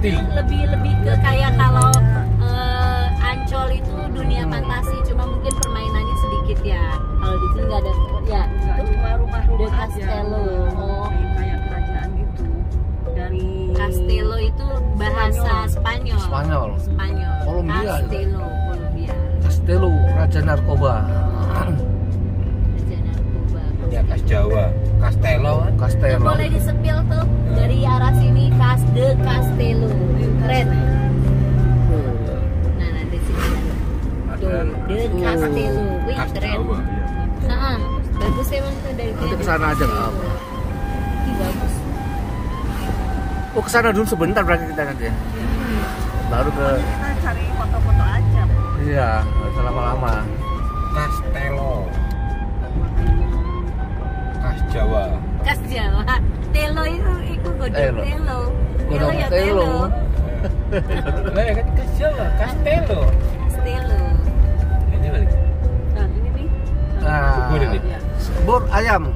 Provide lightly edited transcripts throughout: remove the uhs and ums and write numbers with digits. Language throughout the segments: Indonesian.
lebih ke kayak kalau Ancol itu dunia fantasi, cuma mungkin permainannya sedikit ya. Kalau di sini nggak ada ya, cuma rumah-rumah Castello. Oh, kayak kerajaan gitu. Dari Castello itu bahasa Spanyol. Spanyol. Kolombia. Castello, Kolombia. Castello, raja narkoba. Di atas Jawa, Castello kan? Castello. Boleh disepil tuh dari arah sini, Castello. Keren. Nah, nanti sini ada Castello. Wih, keren. Nah, bagus emang tuh dari sini. Nanti kesana aja nggak apa? Ih, bagus. Oh, kesana dulu sebentar berarti kita nanti ya. Baru ke. Kita cari foto-foto aja. Iya, nggak usah lama-lama. Castello. Kas Jawa. Telo itu ikut godok telo. Godok telo. Lah kan Kas Jawa, Castello. Castello. Ini balik. Nah, ini nih. Nah, bubur ayam.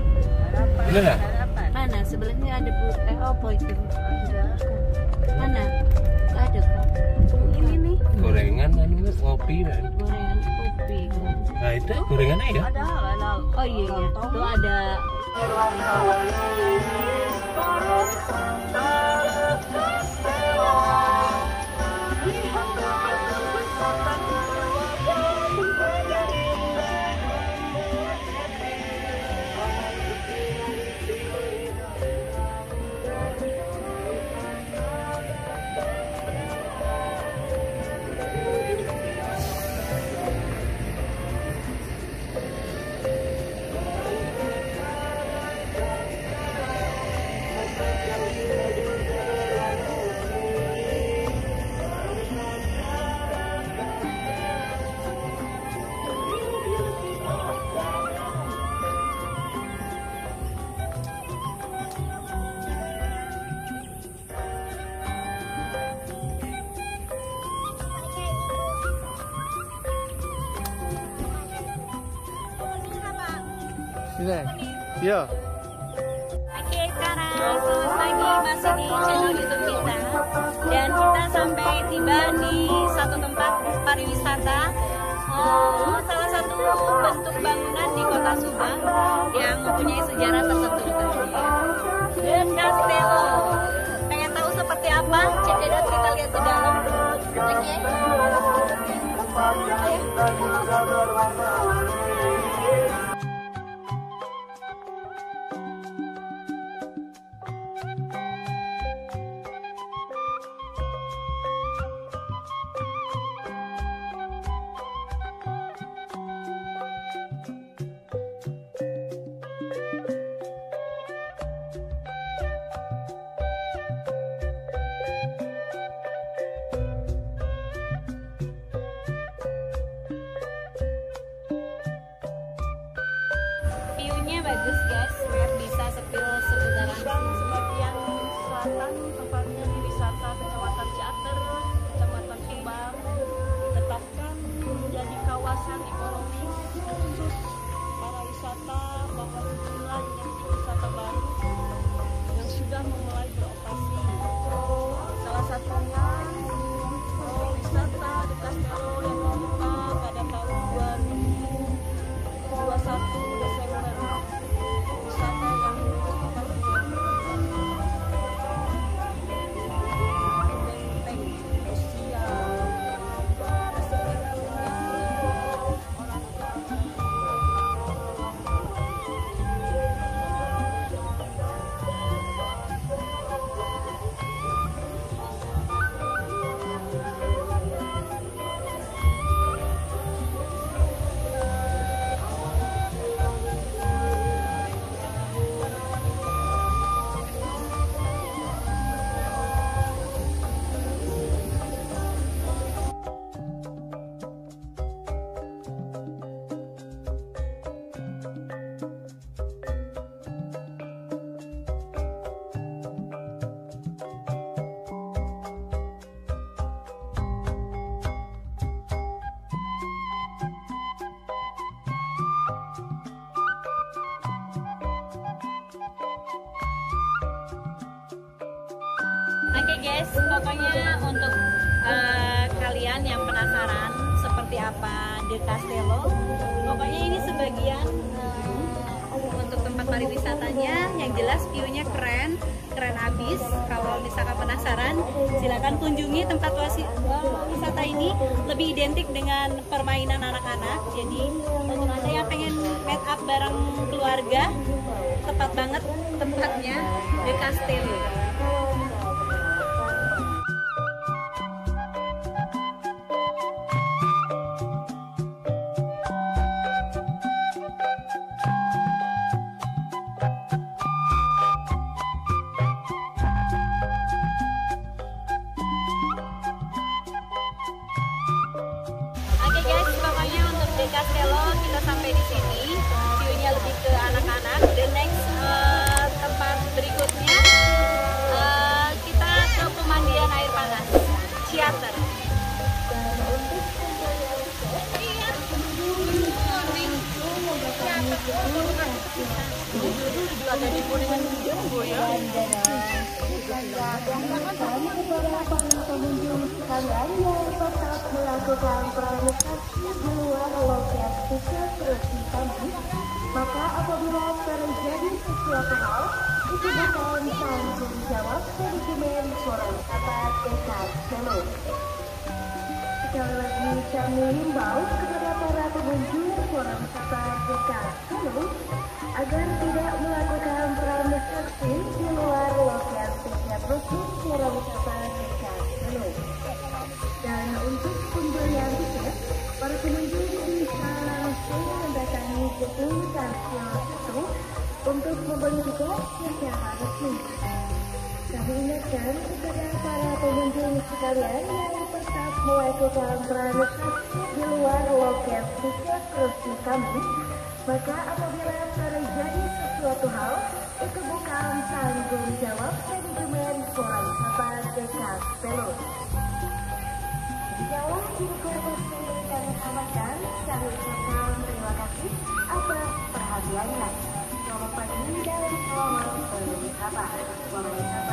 Bener enggak? Mana sebelahnya ada bubur apa itu? Mana? Enggak ada kok. Ini nih. Gorengan anu kopi, kan. Gorengan kopi. Nah, itu gorengannya ya? Ada, ada. Oh iya, itu ada. Iya. Oke, sekarang selamat pagi, masih di channel YouTube kita. Dan kita sampai tiba di satu tempat pariwisata, salah satu bentuk bangunan di kota Subang yang mempunyai sejarah tertentu. The Castello. Pengen tahu seperti apa? Cek aja, kita lihat ke dalam. Oke. Bagus guys, bisa sepil seputaran bagian selatan, tempatnya di wisata Kecamatan Ciater, Kecamatan Subang, ditetapkan menjadi kawasan ekonomi khusus para wisata bahkan banyak wisata baru yang sudah mulai beroperasi. Salah satunya wisata di Castello yang dibuka pada tahun 2021 Desember. Oke guys, pokoknya untuk kalian yang penasaran seperti apa De Castello, pokoknya ini sebagian untuk tempat pariwisatanya. Yang jelas view-nya keren abis. Kalau misalkan penasaran, silakan kunjungi tempat wisata ini. Lebih identik dengan permainan anak-anak, jadi untuk anda yang pengen meet up bareng keluarga, tepat banget tempatnya De Castello. De Castello kita sampai di sini, view-nya lebih ke anak-anak. The next tempat berikutnya kita ke pemandian air panas, Ciater. Melakukan transaksi di luar lokasi transaksi tadi, maka apabila terjadi sesuatu hal, itu bukan tanggung jawab dari dokumen surat kabar De Castello. Sekali lagi kami himbau kepada para pengunjung surat kabar De Castello agar tidak melakukan transaksi di luar lokasi transaksi De Castello. Dan untuk pembelian tiket, para pengunjung bisa langsung mendatangi gedung Castello itu untuk membeli tiket secara resmi. Kami ingatkan kepada para pengunjung sekalian yang tetap melakukan transaksi di luar lokasi transaksi kami, maka apabila terjadi sesuatu hal, itu bukan tanggung jawab manajemen FLORWISATA De Castello. Jauh di informasi kami sampaikan, kami ucapkan terima kasih atas perhatiannya. Selamat pagi dan selamat berwisata.